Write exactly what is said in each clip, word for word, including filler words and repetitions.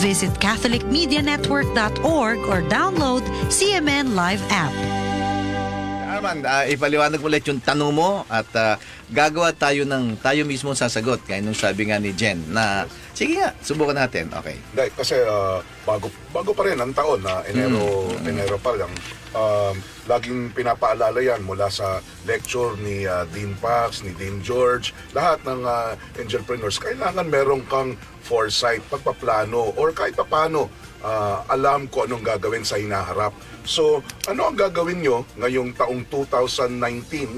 visit Catholic Media Network dot org or download C M N Live app. Armand, uh, ipaliwanag mo ulit yung tanong mo at uh, gagawa tayo ng tayo mismo sasagot. Kaya nung sabi nga ni Jen na, sige nga, subukan natin. Okay. Dahil kasi uh, bago, bago pa rin ang taon na uh, Enero, mm. Enero pa lang, uh, laging pinapaalala yan mula sa lecture ni uh, Dean Parks, ni Dean George, lahat ng uh, entrepreneurs, kailangan meron kang foresight, pagpaplano, or kahit pa paano, uh, alam ko anong gagawin sa hinaharap. So, ano ang gagawin nyo ngayong taong two thousand nineteen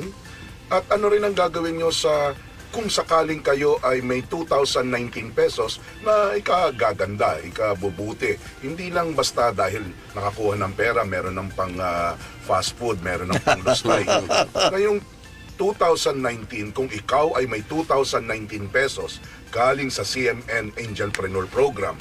at ano rin ang gagawin nyo sa kung sakaling kayo ay may two thousand nineteen pesos na ikagaganda, ikabubuti. Hindi lang basta dahil nakakuha ng pera, meron ng pang uh, fast food, meron ng pang luslay. Ngayong two thousand nineteen, kung ikaw ay may two thousand nineteen pesos galing sa C M N Angelpreneur Program,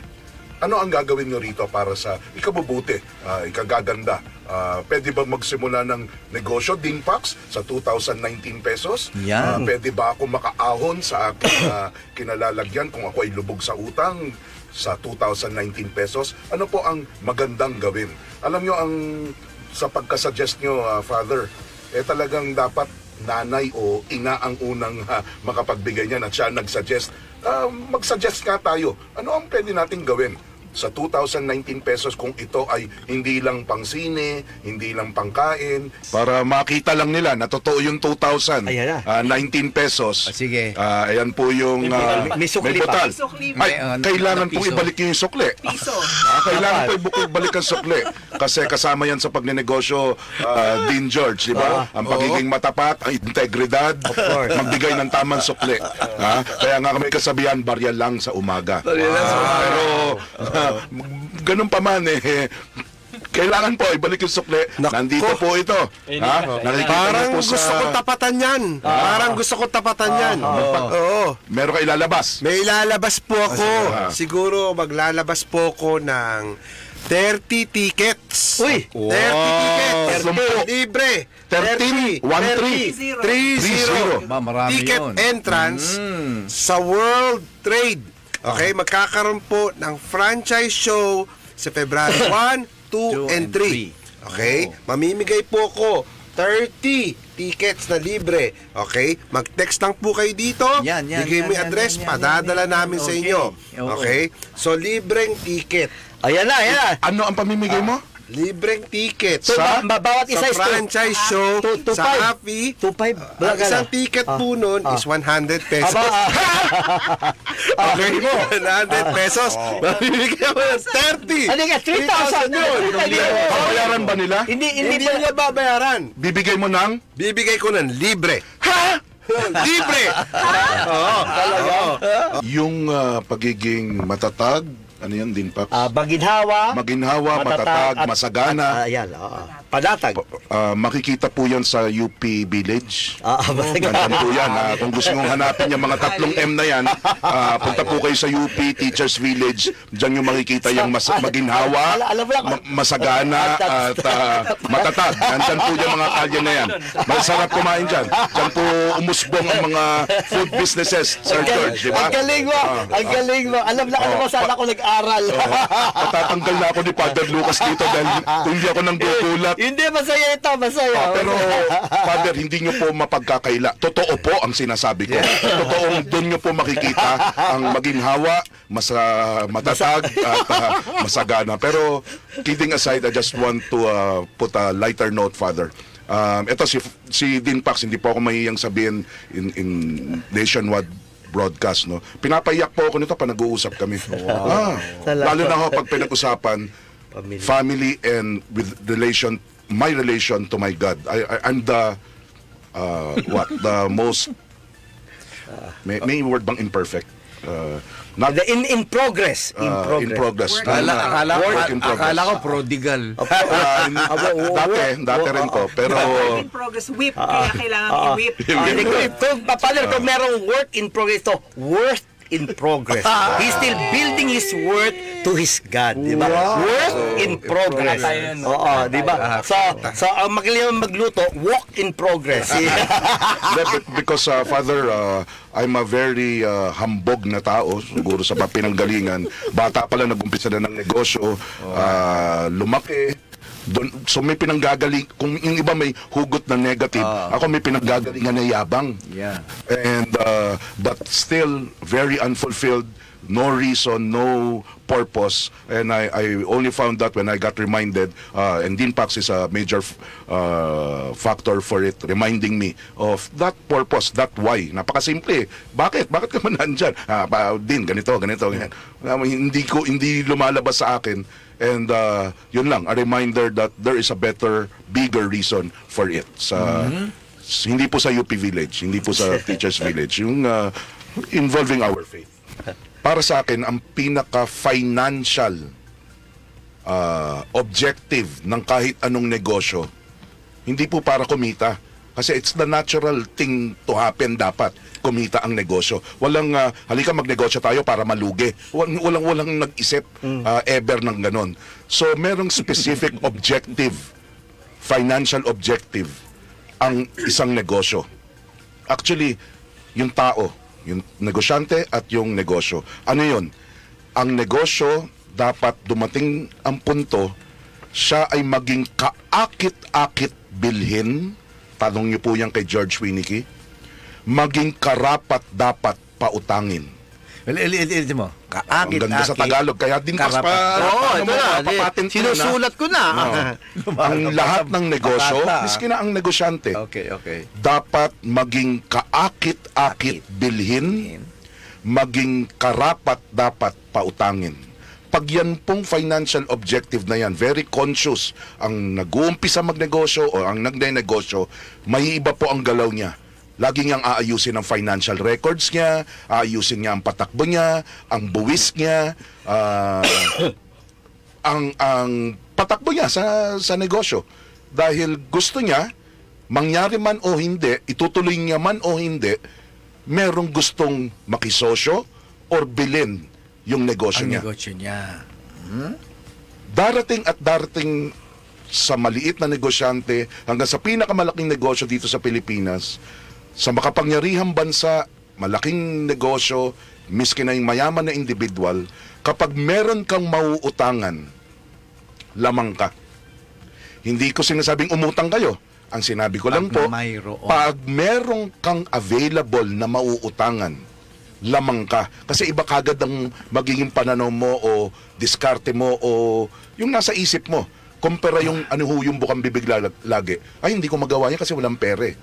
ano ang gagawin nyo rito para sa ikabubuti, uh, ikagaganda? Uh, pwede ba magsimula ng negosyo, DINPACS, sa two thousand nineteen pesos? Uh, pwede ba ako makaahon sa aking uh, kinalalagyan kung ako ay lubog sa utang sa two thousand nineteen pesos? Ano po ang magandang gawin? Alam nyo, ang, sa pagkasuggest nyo, uh, Father, eh talagang dapat nanay o ina ang unang uh, makapagbigay niyan at siya nagsuggest. Uh, magsuggest ka tayo. Ano ang pwede nating gawin sa two thousand nineteen pesos kung ito ay hindi lang pang sine, hindi lang pang kain, para makita lang nila na totoo yung two thousand nineteen uh, pesos. Ah, sige. Uh, ayan po yung uh, may, may sukli pa. May sukli pa. Ay, kailangan po ibalik yung sukli. Piso. Ah, kailangan po ibalik ang sukli. Kasi kasama yan sa pagnenegosyo, uh, Dean George, di ba? Uh, ang pagiging uh, matapat, ang integridad, magbigay ng tamang sukli. Uh, kaya nga kami kasabihan, barya lang sa umaga. Barya lang sa umaga. Uh, pero... Uh, ganun pa man eh, kailangan po ibalik yung sukle. Nandito po ito. Parang gusto ko tapatan yan. Parang gusto ko tapatan yan. Meron ka ilalabas? May ilalabas po ako. Siguro maglalabas po ako ng thirty tickets. Uy! thirty tickets. Libre. thirteen, thirteen, thirty. Ticket entrance sa World Trade. Okay, magkakaroon po ng franchise show sa February one, two, and three. Okay? Mamimigay po ko thirty tickets na libre. Okay? Mag-text lang po kayo dito. Bigay mo yung address, padadala namin sa inyo. Okay? So, libreng ticket. Ayan na, ayan na. Ano ang pamimigay mo? Libreng ticket sa franchise show sa A F I. Isang ticket po nun is one hundred pesos. Okay mo, one hundred pesos. Bibigyan mo ng thirty. Ano ka, three thousand yun. Babayaran ba nila? Hindi, hindi nila babayaran. Bibigay mo ng? Bibigay ko ng libre. Ha? Libre? Yung pagiging matatag, ano yan din pa? Uh, maginhawa, maginhawa, matatag, matatag masagana. At, uh, yan, uh, padatag. Uh, makikita po yan sa U P Village. Uh, Ganyan po yan. Uh, kung gusto mong hanapin yung mga tatlong M na yan, uh, punta po kayo sa U P Teachers Village. Diyan yung makikita yung mas, maginhawa, ma masagana, at uh, matatag. Nandyan po yung mga kalya na yan. Masarap kumain dyan. Diyan po umusbong ang mga food businesses, Sir George. Diba? Ang galing mo! Uh, ang galing mo! Alam na ako, sana ako nag aral. Patatanggal na ako ni Father Lucas dito dahil hindi ako nang gugulat. Hindi, masaya ito, masaya. Ah, pero, Father, hindi nyo po mapagkakaila. Totoo po ang sinasabi ko. Totoong doon nyo po makikita ang maginhawa, mas, uh, matatag, at uh, masagana. Pero, kidding aside, I just want to uh, put a lighter note, Father. Um, ito, si, si Dean Parks, hindi po ako mahiyang sabihin in, in nationwide broadcast, no? Pinapaiyak po ako nito pa nag-uusap kami. Oh, ah, lalo na ako pag pinag-usapan family. family and with relation, my relation to my God. I, I, I'm the, uh, what, the most, may, may word bang imperfect? Uh, Not, the in, in progress. In uh, progress. Akala ko prodigal. Dati, dati rin ko. Pero... In progress, whip. Kaya kailangan i-whip. Paano kung merong work in progress to worth in progress. He's still building his worth to his God, di ba? Wow. Worth so, in progress. In progress. Oo, di ba? So, so ang magaling magluto, walk in progress. Because uh, Father, uh, I'm a very uh, hambog na tao, siguro sa pinanggalingan. Bata pala nag-umpisa na ng negosyo, uh, lumaki. Don, so may pinanggagaling, kung yung iba may hugot na negative, uh, ako may pinanggagalingan na yabang. Yeah. And, uh, but still, very unfulfilled, no reason, no purpose. And I, I only found that when I got reminded, uh, and DINPACS is a major uh, factor for it, reminding me of that purpose, that why. Napakasimple. Bakit? Bakit ka man nandyan? Ah, Din, ganito, ganito. Ganyan. Uh, hindi, ko, hindi lumalabas sa akin. And uh, yun lang, a reminder that there is a better, bigger reason for it. Sa, mm-hmm. Hindi po sa U P Village, hindi po sa Teachers Village. Yung uh, involving our faith. Para sa akin, ang pinaka-financial uh, objective ng kahit anong negosyo, hindi po para kumita. Kasi it's the natural thing to happen dapat. Kumita ang negosyo. Walang, uh, halika magnegosyo tayo para malugi. Walang-walang nag-isip uh, ever ng ganon. So, merong specific objective, financial objective, ang isang negosyo. Actually, yung tao, yung negosyante at yung negosyo. Ano yun? Ang negosyo, dapat dumating ang punto, siya ay maging kaakit-akit bilhin. Tanong niyo po yan kay George Winicky. Maging karapat dapat pautangin. Ilitin mo. Kaakit-akit. Ang ganda sa Tagalog. Kaya din pas pa. Oo, ito na. Sinusulat ko na. Ang lahat ng negosyo, miski na ang negosyante, okay, okay, dapat maging kaakit-akit bilhin, maging karapat dapat pautangin. Pag yan pong financial objective na yan, very conscious, ang nag-uumpisa magnegosyo o ang nagnenegosyo, may iba po ang galaw niya. Lagi niyang aayusin ang financial records niya, aayusin niya ang patakbo niya, ang buwis niya, uh, ang, ang patakbo niya sa, sa negosyo. Dahil gusto niya, mangyari man o hindi, itutuloy niya man o hindi, merong gustong makisosyo or bilhin yung negosyo ang niya. Negosyo niya. Hmm? Darating at darating sa maliit na negosyante hanggang sa pinakamalaking negosyo dito sa Pilipinas, sa makapangyarihang bansa, malaking negosyo, miski na yung mayaman na individual, kapag meron kang mauutangan, lamang ka. Hindi ko sinasabing umutang kayo. Ang sinabi ko pag lang po, mayroon. Pag meron kang available na mauutangan, lamang ka. Kasi iba kagad ang magiging pananaw mo o diskarte mo o yung nasa isip mo. Kumpara yung ano ho, yung bukang bibig lagi. Ay, hindi ko magawa yan kasi walang pere.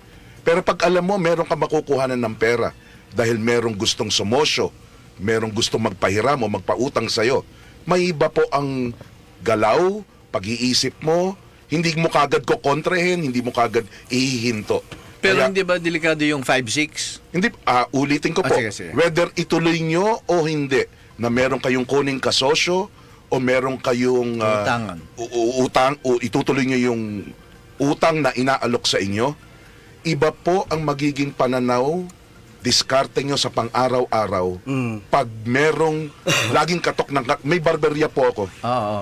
Pero pag alam mo, meron kang makukuhanan ng pera dahil merong gustong sumosyo, merong gustong magpahiram o magpautang sa'yo. May iba po ang galaw, pag-iisip mo, hindi mo kagad kukontrahin, hindi mo kagad ihihinto. Pero kaya, hindi ba delikado yung five six? Hindi, uh, ulitin ko po. Oh, sige, sige. Whether ituloy nyo o hindi, na meron kayong kuning kasosyo o meron kayong uh, utangan. Utang, o itutuloy nyo yung utang na inaalok sa inyo, iba po ang magiging pananaw, diskarte nyo sa pang-araw-araw, mm. pag merong laging katok ng... May barberya po ako. Oo.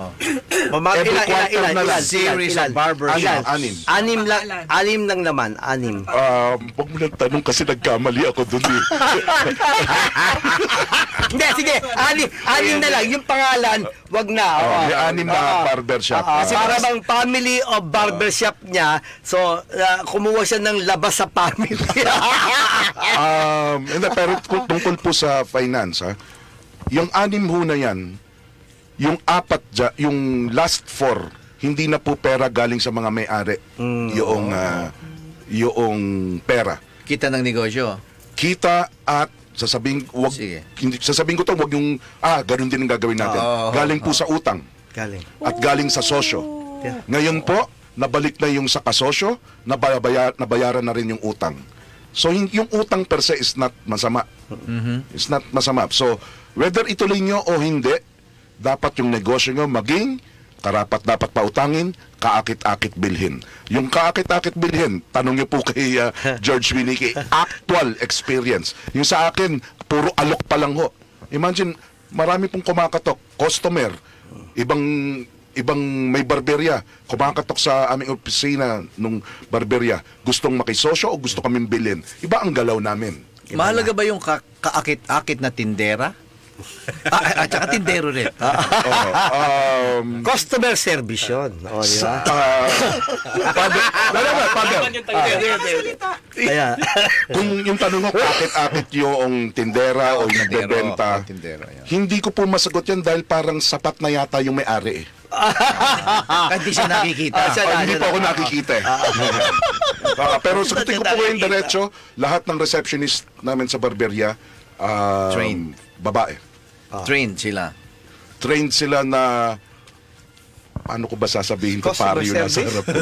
Every quarter na lang. Series of barbershops. Anim. Anim lang, anim lang naman. Anim. Uh, huwag mo lang tanong kasi nagkamali ako dun eh. Hindi, sige. Anim, anim na lang. Yung pangalan, wag na. Oh, oh, may anim na oh, barbershop. Oh, uh, para bang family of barbershop uh, niya, so uh, kumuha siya ng labas sa family. um, the, pero tungkol po sa finance, ha, yung anim ho na yan, yung apat dyan, yung last four, hindi na po pera galing sa mga may-ari. Mm. Yung, uh, yung pera. Kita ng negosyo. Kita at Sasabihin, wag, sasabihin ko to, wag yung, ah, ganun din ang gagawin natin. Oh, galing po oh. sa utang. Galing. At galing sa sosyo. Yeah. Ngayon oh. po, nabalik na yung sa kasosyo, nabayar, nabayaran na rin yung utang. So, yung, yung utang per se is not masama. Mm-hmm. It's not masama. So, whether ituloy nyo o hindi, dapat yung negosyo nyo maging karapat-dapat pautangin, kaakit-akit bilhin. Yung kaakit-akit bilhin, tanong niyo po kay uh, George Winicky, actual experience. Yung sa akin, puro alok pa lang ho. Imagine, marami pong kumakatok, customer, ibang ibang may barberya, kumakatok sa aming opisina nung barberya, gustong makisosyo o gusto kaming bilhin. Iba ang galaw namin. Iba Mahalaga na. ba yung ka kaakit-akit na tindera? ah, at saka tindero rin. oh, um, Customer service yun. O, di ba? Lalo ba, Father? Kung yung tanong ko, akit-akit yung tindera o yung nagbebenta, hindi ko po masagot yan dahil parang sapat na yata yung may-ari eh. Hindi siya nakikita. Hindi po ako nakikita eh. Pero sagutin ko po kayong diretso, lahat ng receptionist namin sa barberya, trained. Babae. Ah. Trained sila. Trained sila na... Paano ko ba sasabihin ko? Pari yun nasa harap ko.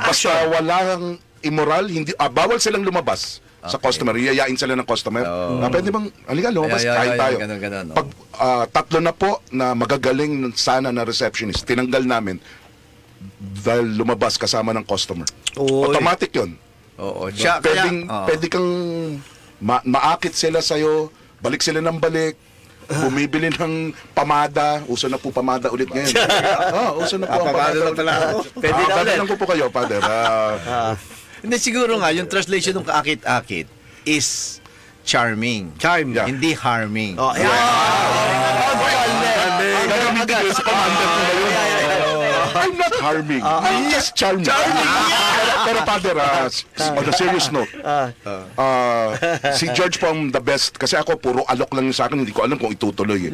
Basta walang immoral, hindi, ah, bawal silang lumabas okay. sa customer. Iyayain sila ng customer. Oh. Na pwede bang, halika, lumabas, yeah, yeah, kain yeah, tayo. Yeah, ganun, ganun, no? Pag uh, tatlo na po na magagaling sana na receptionist, tinanggal namin dahil lumabas kasama ng customer. Oy. Automatic yun. Oo. Siya, pwedeng, kaya, oh. pwede kang ma maakit sila sa'yo. Balik sila ng balik, bumibili ng pamada, uso na po pamada ulit ngayon. Oo, oh, uso na po. Ah, pamada na talaga. Pwede na ulit. Balik ko po kayo, Father. Ah. Hindi, siguro nga, yung translation ng kaakit-akit is charming. Charming. Yeah. Hindi harming. Oh, yeah. I'm not harming. I'm just charming. Pero Father, uh, on a serious note, uh, si George po ang the best. Kasi ako, puro alok lang yun sa akin. Hindi ko alam kung itutuloy eh.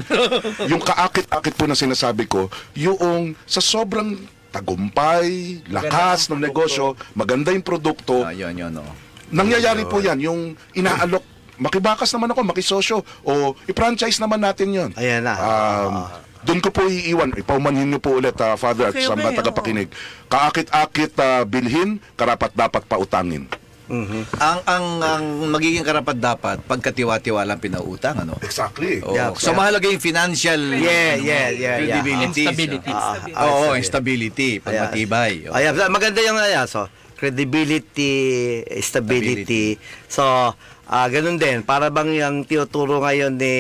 Yung kaakit-akit po na sinasabi ko, yung sa sobrang tagumpay, lakas ng negosyo, maganda yung produkto. Ah, yun, yun, oh. Nangyayari po yan, yung inaalok. Makibakas naman ako, makisosyo. O i-franchise naman natin yun. Ayan na. Um, Doon ko po iiwan, ipaumanhin niyo po ulit, uh, Father, okay, at sa mga okay, tagapakinig. Oh. Kaakit-akit uh, bilhin, karapat-dapat pautangin. Mm-hmm. Ang ang ang magiging karapat-dapat, pagkatiwa-tiwa lang pinautang, ano? Exactly. Oh. Yeah, so, yeah. mahalaga yung financial... Yeah, yeah, yeah. Credibility. Yeah. Instability. Oo, instability. Uh, oh, instability pagmatibay. Oh. Ay, maganda yung uh, so, credibility, stability. stability. So... Ah, uh, ganun din. Para bang yung tinuturo ngayon ni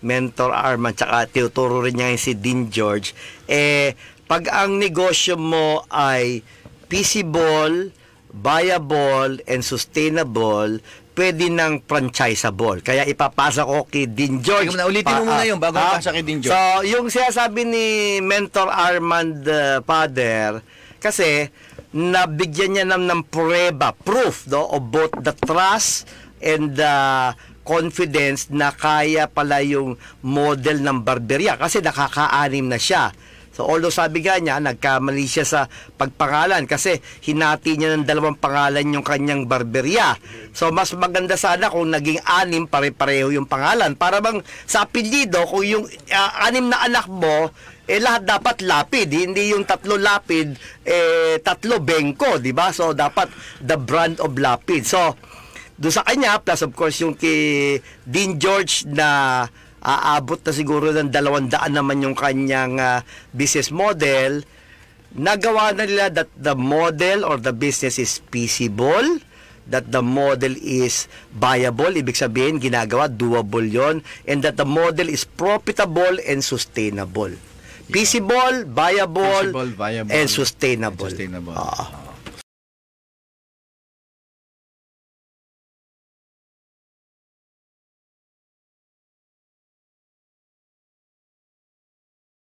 Mentor Armand, tsaka tinuturo rin niya si Dean George, eh, pag ang negosyo mo ay feasible, viable, and sustainable, pwede nang franchisable. Kaya ipapasa ko kay Dean George. Na, ulitin mo muna yun bago uh, ipasa kay Dean George. So, yung sinasabi ni Mentor Armand, uh, Father, kasi nabigyan niya nam ng prueba, proof, no, of both the trust and uh, confidence na kaya pala yung model ng barberya kasi nakakaanim na siya. So although sabi nga niya, nagkamali siya sa pagpangalan kasi hinati niya ng dalawang pangalan yung kanyang barberya. So mas maganda sana kung naging anim, pare-pareho yung pangalan. Para bang sa apelyido, kung yung uh, anim na anak mo, eh lahat dapat lapid, hindi yung tatlo lapid, eh tatlo bengko, di ba? So dapat the brand of lapid. So doon sa kanya, plus of course yung kay Dean George na aabot na siguro ng dalawang daan naman yung kanyang uh, business model, nagawa na nila that the model or the business is feasible, that the model is viable, ibig sabihin ginagawa, doable yon, and that the model is profitable and sustainable. Feasible, viable, feasible, viable and sustainable. And sustainable. Ah.